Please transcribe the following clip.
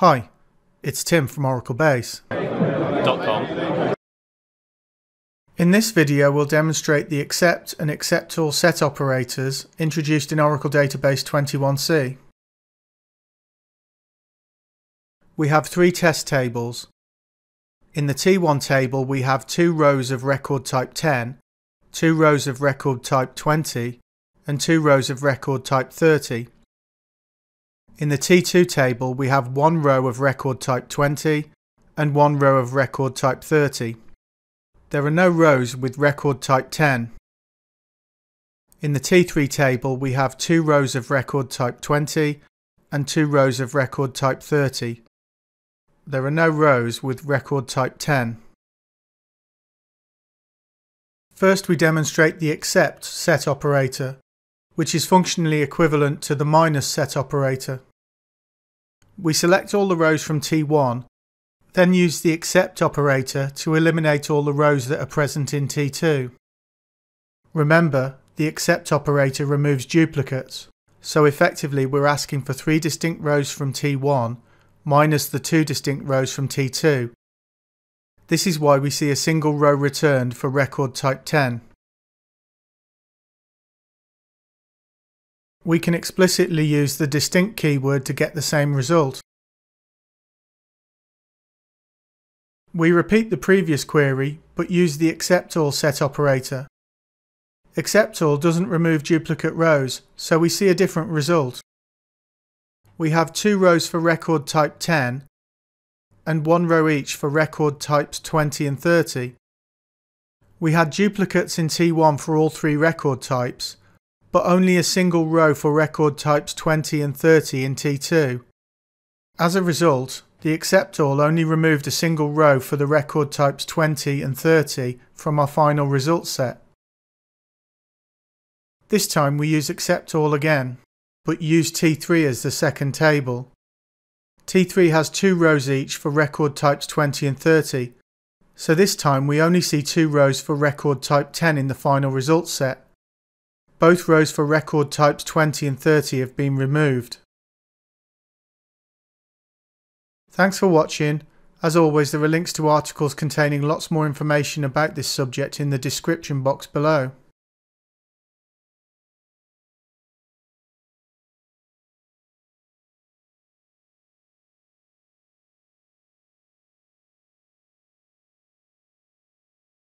Hi, it's Tim from oraclebase.com. In this video we'll demonstrate the EXCEPT and EXCEPT ALL set operators introduced in Oracle Database 21c. We have three test tables. In the T1 table we have two rows of record type 10, two rows of record type 20 and two rows of record type 30. In the T2 table we have one row of record type 20 and one row of record type 30. There are no rows with record type 10. In the T3 table we have two rows of record type 20 and two rows of record type 30. There are no rows with record type 10. First we demonstrate the EXCEPT set operator, which is functionally equivalent to the minus set operator. We select all the rows from T1, then use the EXCEPT operator to eliminate all the rows that are present in T2. Remember, the EXCEPT operator removes duplicates, so effectively we're asking for three distinct rows from T1 minus the two distinct rows from T2. This is why we see a single row returned for record type 10. We can explicitly use the distinct keyword to get the same result. We repeat the previous query, but use the EXCEPT ALL set operator. EXCEPT ALL doesn't remove duplicate rows, so we see a different result. We have two rows for record type 10, and one row each for record types 20 and 30. We had duplicates in T1 for all three record types, but only a single row for record types 20 and 30 in T2. As a result, the EXCEPT ALL only removed a single row for the record types 20 and 30 from our final result set. This time we use EXCEPT ALL again, but use T3 as the second table. T3 has two rows each for record types 20 and 30, so this time we only see two rows for record type 10 in the final result set. Both rows for record types 20 and 30 have been removed. Thanks for watching. As always, there are links to articles containing lots more information about this subject in the description box below.